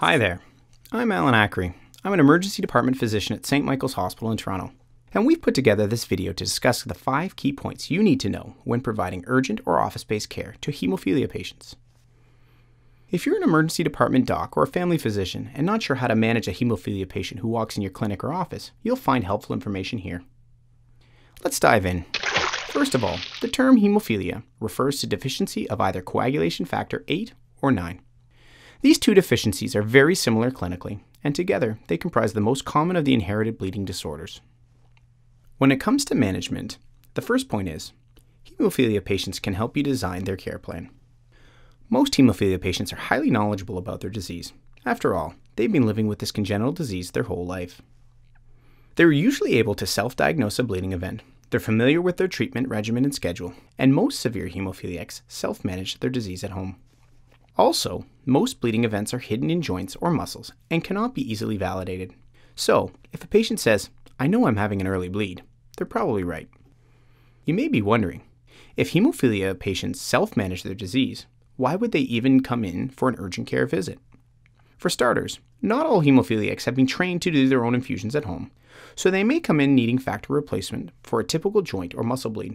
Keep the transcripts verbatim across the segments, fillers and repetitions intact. Hi there, I'm Alan Ackery. I'm an emergency department physician at Saint Michael's Hospital in Toronto, and we've put together this video to discuss the five key points you need to know when providing urgent or office-based care to hemophilia patients. If you're an emergency department doc or a family physician and not sure how to manage a hemophilia patient who walks in your clinic or office, you'll find helpful information here. Let's dive in. First of all, the term hemophilia refers to deficiency of either coagulation factor eight or nine. These two deficiencies are very similar clinically, and together they comprise the most common of the inherited bleeding disorders. When it comes to management, the first point is, hemophilia patients can help you design their care plan. Most hemophilia patients are highly knowledgeable about their disease. After all, they've been living with this congenital disease their whole life. They're usually able to self-diagnose a bleeding event. They're familiar with their treatment regimen and schedule, and most severe hemophiliacs self-manage their disease at home. Also, most bleeding events are hidden in joints or muscles and cannot be easily validated. So, if a patient says, "I know I'm having an early bleed," they're probably right. You may be wondering, if hemophilia patients self-manage their disease, why would they even come in for an urgent care visit? For starters, not all hemophiliacs have been trained to do their own infusions at home, so they may come in needing factor replacement for a typical joint or muscle bleed.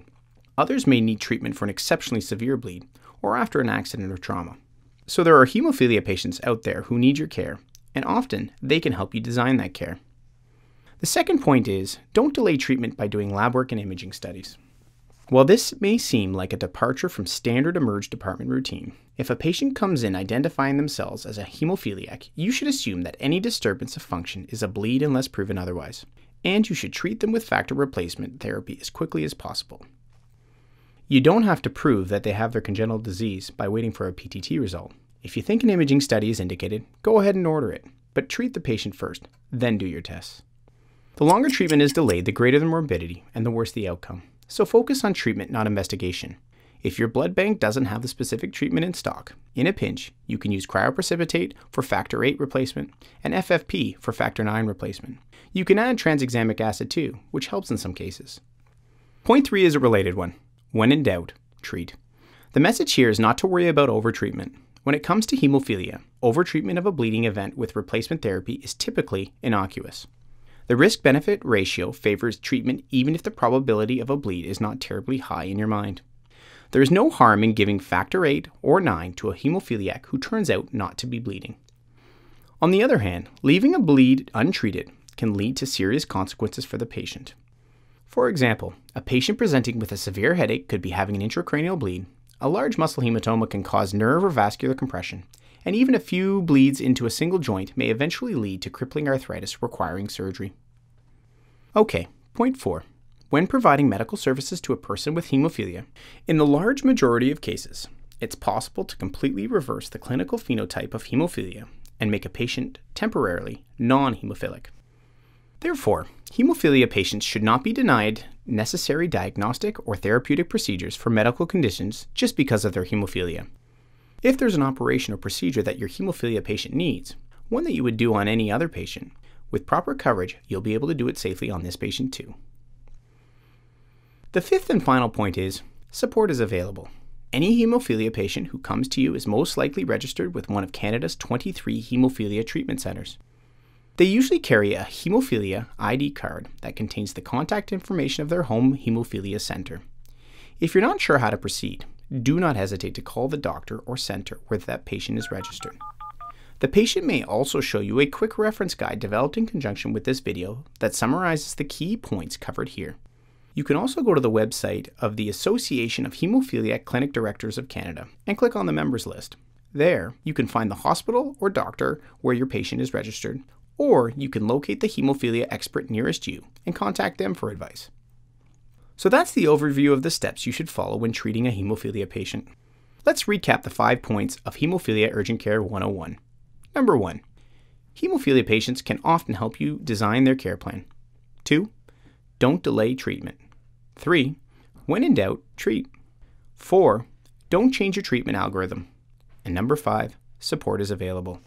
Others may need treatment for an exceptionally severe bleed or after an accident or trauma. So there are hemophilia patients out there who need your care, and often they can help you design that care. The second point is, don't delay treatment by doing lab work and imaging studies. While this may seem like a departure from standard emerge department routine, if a patient comes in identifying themselves as a hemophiliac, you should assume that any disturbance of function is a bleed unless proven otherwise, and you should treat them with factor replacement therapy as quickly as possible. You don't have to prove that they have their congenital disease by waiting for a P T T result. If you think an imaging study is indicated, go ahead and order it, but treat the patient first, then do your tests. The longer treatment is delayed, the greater the morbidity and the worse the outcome. So focus on treatment, not investigation. If your blood bank doesn't have the specific treatment in stock, in a pinch, you can use cryoprecipitate for factor eight replacement and F F P for factor nine replacement. You can add tranexamic acid too, which helps in some cases. Point three is a related one. When in doubt, treat. The message here is not to worry about overtreatment. When it comes to hemophilia, overtreatment of a bleeding event with replacement therapy is typically innocuous. The risk-benefit ratio favors treatment even if the probability of a bleed is not terribly high in your mind. There is no harm in giving factor eight or nine to a hemophiliac who turns out not to be bleeding. On the other hand, leaving a bleed untreated can lead to serious consequences for the patient. For example, a patient presenting with a severe headache could be having an intracranial bleed, a large muscle hematoma can cause nerve or vascular compression, and even a few bleeds into a single joint may eventually lead to crippling arthritis requiring surgery. Okay, point four. When providing medical services to a person with hemophilia, in the large majority of cases, it's possible to completely reverse the clinical phenotype of hemophilia and make a patient temporarily non-hemophilic. Therefore, hemophilia patients should not be denied necessary diagnostic or therapeutic procedures for medical conditions just because of their hemophilia. If there's an operation or procedure that your hemophilia patient needs, one that you would do on any other patient, with proper coverage, you'll be able to do it safely on this patient too. The fifth and final point is, support is available. Any hemophilia patient who comes to you is most likely registered with one of Canada's twenty-three hemophilia treatment centres. They usually carry a hemophilia I D card that contains the contact information of their home hemophilia centre. If you're not sure how to proceed, do not hesitate to call the doctor or centre where that patient is registered. The patient may also show you a quick reference guide developed in conjunction with this video that summarizes the key points covered here. You can also go to the website of the Association of Hemophilia Clinic Directors of Canada and click on the members list. There, you can find the hospital or doctor where your patient is registered, or you can locate the hemophilia expert nearest you and contact them for advice. So that's the overview of the steps you should follow when treating a hemophilia patient. Let's recap the five points of Hemophilia Urgent Care one oh one. Number one, hemophilia patients can often help you design their care plan. Two, don't delay treatment. Three, when in doubt, treat. Four, don't change your treatment algorithm. And number five, support is available.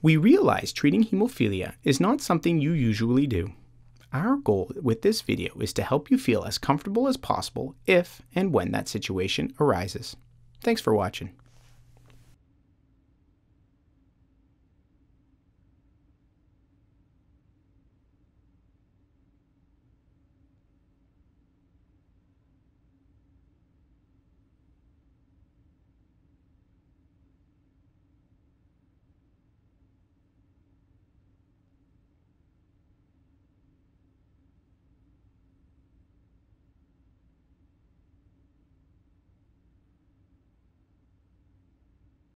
We realize treating hemophilia is not something you usually do. Our goal with this video is to help you feel as comfortable as possible if and when that situation arises. Thanks for watching.